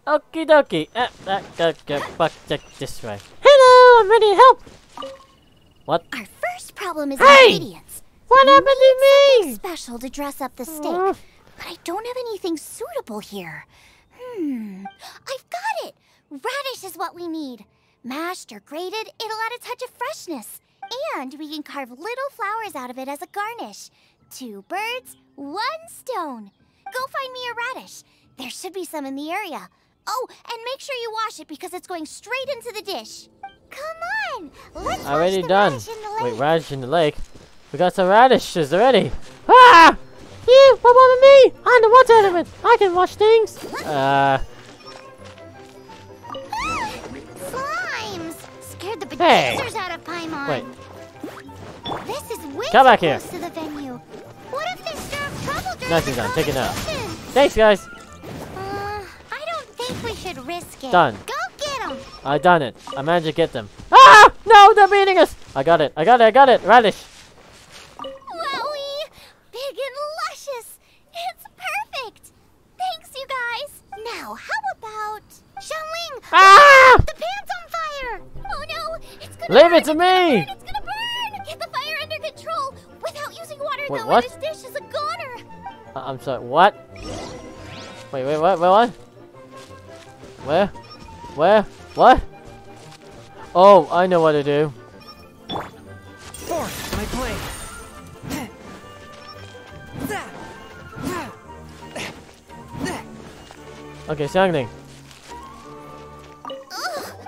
Okie dokie. Uh, uh, uh, uh, uh, uh, this way. Hello, I'm ready to help. What? Our first problem is hey! ingredients. What we happened to me? Special to dress up the steak, uh. but I don't have anything suitable here. Hmm. I've got it. Radish is what we need. Mashed or grated, it'll add a touch of freshness, and we can carve little flowers out of it as a garnish. Two birds, one stone. Go find me a radish. There should be some in the area. Oh, and make sure you wash it because it's going straight into the dish. Come on, let's already wash the done. Radish in the lake. Wait, radish in the lake. We got some radishes already. Ah! You, what about me? I'm the water element. I can wash things. Uh. Slimes scared the producers hey. out of Paimon. Wait. This is way Come back here. To the venue. What if they stir up trouble during Nothing's the done. Take it out. Thanks, guys. We should risk it. Done. Go get them. I done it. I managed to get them. Ah! No, they're beating us. I got it. I got it. I got it. Radish. Wowie. Big and luscious. It's perfect. Thanks, you guys. Now, how about Xiangling? Ah! The pan's on fire. Oh no! It's gonna Leave burn. it to me. It's gonna, it's gonna burn. Get the fire under control without using water. Wait, though, what? This dish is a goner. Uh, I'm sorry. What? Wait, wait, what? Wait, what? Where? Where? What? Oh, I know what to do. Force my blade. Okay, Xiangling.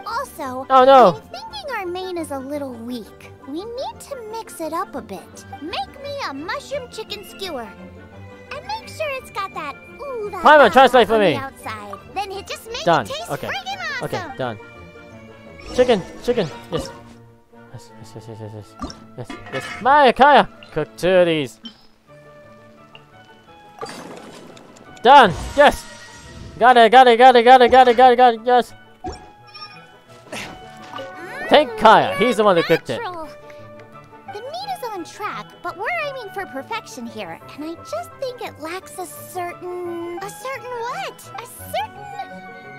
Also, oh, no. I'm thinking our main is a little weak. We need to mix it up a bit. Make me a mushroom chicken skewer. And make sure it's got that ooh that Paimon, translate for me. Outside. Then it just makes done. It taste okay. Awesome. Okay, done. Chicken, chicken, yes. Yes, yes, yes, yes, yes, yes. Yes, yes. Maya, Kaeya, cook two of these. Done, yes. Got it, got it, got it, got it, got it, got it, got it, yes. Thank Kaeya, he's the one who cooked it. Track, but we're aiming for perfection here, and I just think it lacks a certain... A certain what? A certain...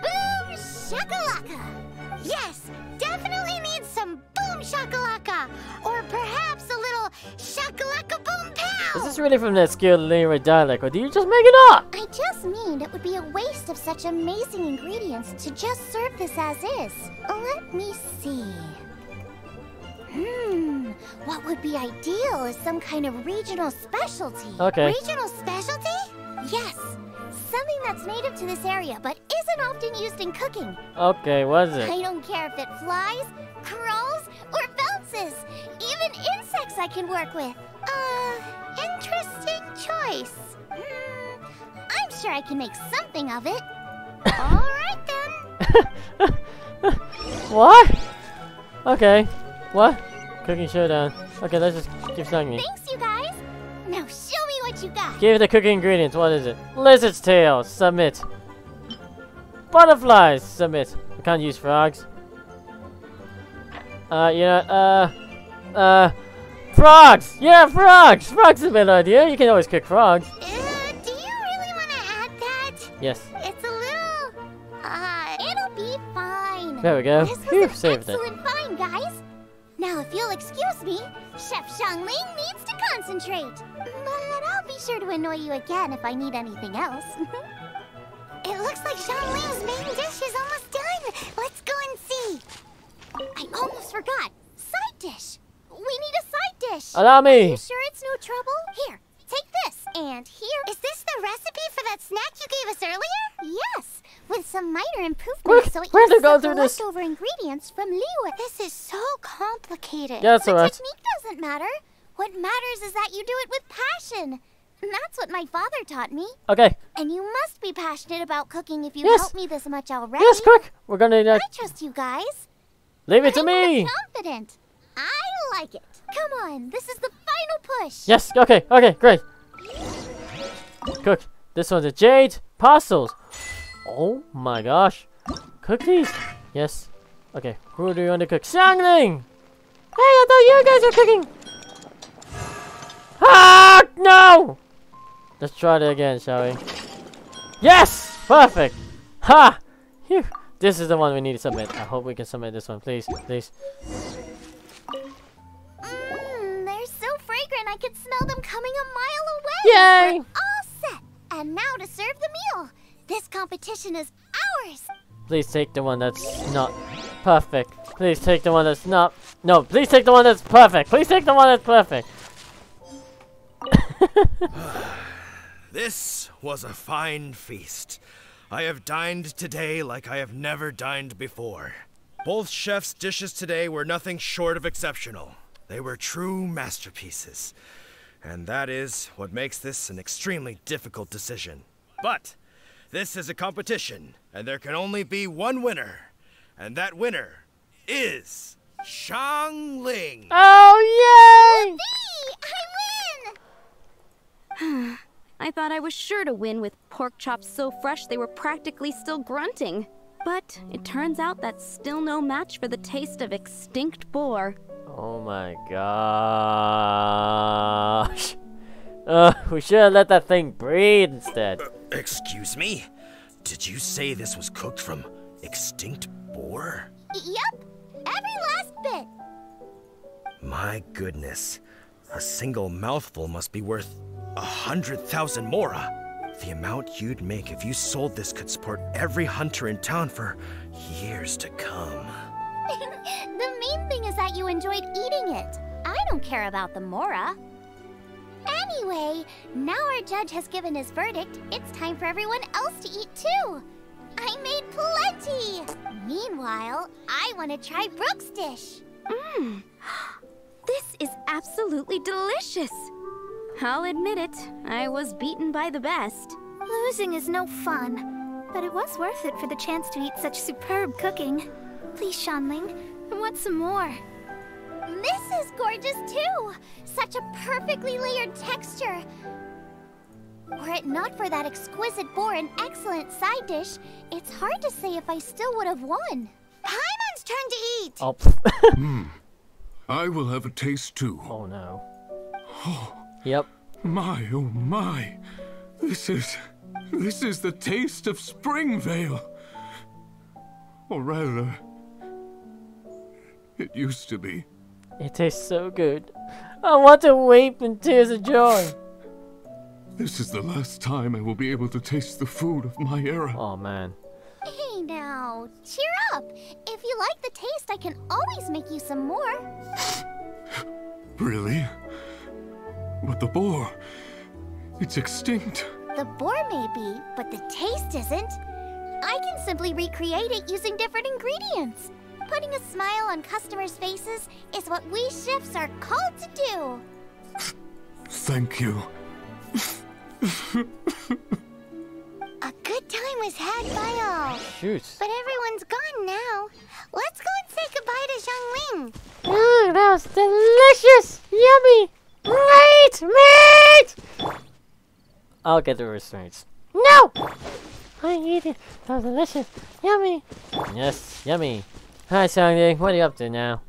Boom shakalaka! Yes, definitely needs some boom shakalaka! Or perhaps a little shakalaka boom pow! Is this really from that skilled Lyra dialect, or do you just make it up? I just mean it would be a waste of such amazing ingredients to just serve this as is. Let me see... Hmm, what would be ideal is some kind of regional specialty. Okay. Regional specialty? Yes. Something that's native to this area, but isn't often used in cooking. Okay, what is it? I don't care if it flies, crawls, or bounces. Even insects I can work with. Uh, interesting choice. Hmm. sure I can make something of it. Alright then. What? Okay. What? Cooking showdown. Okay, let's just keep slanging. Thanks, you guys. Now show me what you got. Give the cooking ingredients. What is it? Lizard's tail. Submit. Butterflies. Submit. We can't use frogs. Uh, you know, uh, uh, frogs! Yeah, frogs! Frogs is a better idea. You can always cook frogs. Uh, do you really want to add that? Yes. It's a little, uh, it'll be fine. There we go. You've saved it. Excellent find, guys. Now, if you'll excuse me, Chef Xiangling needs to concentrate. But I'll be sure to annoy you again if I need anything else. It looks like Xiangling's main dish is almost done. Let's go and see. I almost forgot. Side dish. We need a side dish. Allow me. Are you sure it's no trouble? Here, take this. And here. Is this the recipe for that snack you gave us earlier? Yes. With some minor improvements, so it uses the leftover ingredients from Liyue. This is so complicated. Yeah, that's all right. The technique doesn't matter. What matters is that you do it with passion. And that's what my father taught me. Okay. And you must be passionate about cooking if you yes. help me this much already. Yes, quick. We're going to... Uh, I trust you guys. Leave it to I'm me. Confident. I like it. Come on, this is the final push. Yes. Okay. Okay. Great. Cook. This one's a jade parcels. Oh my gosh. Cook these. Yes. Okay. Who do you want to cook? Xiangling. Hey, I thought you guys were cooking. Ah no. Let's try it again, shall we? Yes. Perfect. Ha. Phew. This is the one we need to submit. I hope we can submit this one, please, please. Mmm, they're so fragrant I could smell them coming a mile away. Yay! We're all set, and now to serve the meal. This competition is ours. Please take the one that's not perfect. Please take the one that's not. No, please take the one that's perfect. Please take the one that's perfect. This was a fine feast. I have dined today like I have never dined before. Both chefs' dishes today were nothing short of exceptional. They were true masterpieces. And that is what makes this an extremely difficult decision. But this is a competition, and there can only be one winner. And that winner is Xiangling. Oh, yay! Whoopee! I win! I thought I was sure to win with pork chops so fresh they were practically still grunting. But it turns out that's still no match for the taste of extinct boar. Oh my gosh. Uh, we should have let that thing breathe instead. Uh, excuse me? Did you say this was cooked from extinct boar? Yep. Every last bit. My goodness. A single mouthful must be worth... A hundred thousand mora. The amount you'd make if you sold this could support every hunter in town for years to come. The main thing is that you enjoyed eating it. I don't care about the mora. Anyway, now our judge has given his verdict. It's time for everyone else to eat too. I made plenty. Meanwhile, I want to try Brooke's dish. Mmm. This is absolutely delicious. I'll admit it, I was beaten by the best. Losing is no fun, but it was worth it for the chance to eat such superb cooking. Please, Xiangling, I want some more. This is gorgeous too! Such a perfectly layered texture! Were it not for that exquisite boar and excellent side dish, it's hard to say if I still would have won. Paimon's turn to eat! Oh. Hmm. I will have a taste too. Oh no. Oh. Yep. My, oh my. This is... This is the taste of Springvale. Or rather... It used to be. It tastes so good. I want to weep in tears of joy. This is the last time I will be able to taste the food of my era. Oh, man. Hey, now. Cheer up. If you like the taste, I can always make you some more. Really? But the boar, it's extinct. The boar may be, but the taste isn't. I can simply recreate it using different ingredients. Putting a smile on customers' faces is what we chefs are called to do. Thank you. was had by all. Shoot. But everyone's gone now. Let's go and say goodbye to Xiangling. Mmm, that was delicious. Yummy. Wait, wait. I'll get the restraints. No! I eat it. That was delicious. Yummy. Yes, yummy. Hi, Xiangling. What are you up to now?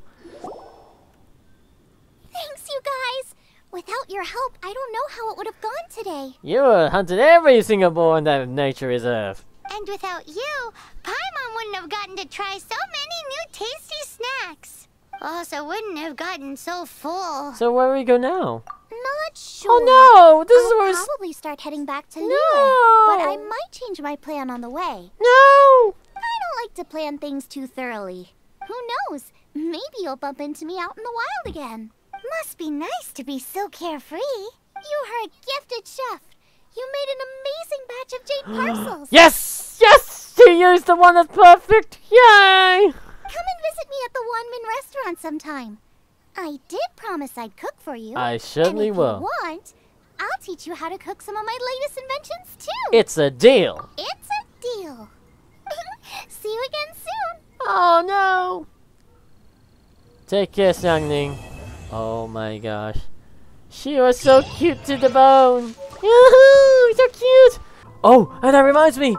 Thanks, you guys. Without your help, I don't know how it would have gone today. You hunted every single boar in that nature reserve. And without you, Paimon wouldn't have gotten to try so many new tasty snacks. Also wouldn't have gotten so full. So where do we go now? Not sure. Oh no! This I'll is where I'll probably start heading back to Liyue. No! But I might change my plan on the way. No! I don't like to plan things too thoroughly. Who knows? Maybe you'll bump into me out in the wild again. Must be nice to be so carefree. You are a gifted chef. You made an amazing batch of jade parcels. Yes! Yes! She used the one that's perfect! Yay! Come and visit me at the Wanmin Restaurant sometime. I did promise I'd cook for you. I certainly will. And if you want, I'll teach you how to cook some of my latest inventions too. It's a deal. It's a deal. See you again soon. Oh no! Take care, Xiangling. Oh my gosh. She was so cute to the bone. Yoo-hoo! So cute! Oh, and that reminds me!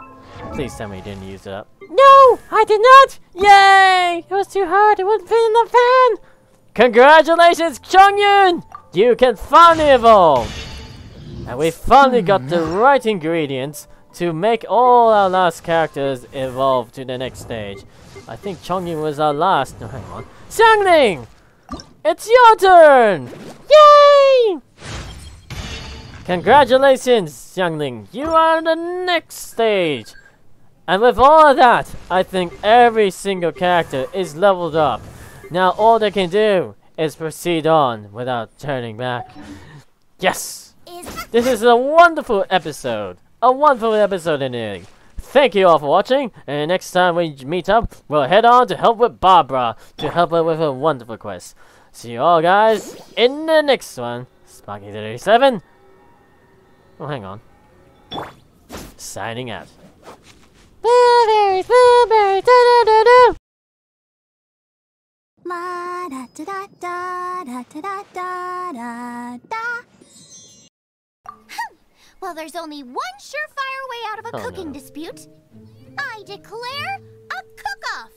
Please tell me you didn't use it up. No! I did not! Yay! It was too hard. It wouldn't fit in the fan! Congratulations, Chongyun! You can finally evolve! And we finally got the right ingredients to make all our last characters evolve to the next stage. I think Chongyun was our last. No, hang on. Xiangling! It's your turn! Yay! Congratulations, Xiangling! You are the next stage! And with all of that, I think every single character is leveled up. Now all they can do is proceed on without turning back. Yes! This is a wonderful episode! A wonderful episode ending! Thank you all for watching, and next time we meet up, we'll head on to help with Barbara to help her with her wonderful quest. See you all guys in the next one. Sparky thirty-seven. Oh, hang on. Signing out. Blueberries, blueberries, da da da da. La da da da da da da da da. Well, there's only one surefire way out of a oh, cooking no. dispute. I declare a cook-off.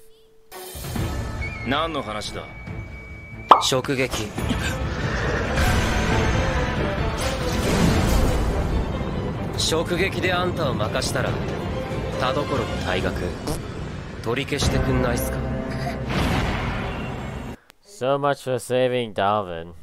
So much for saving Darwin.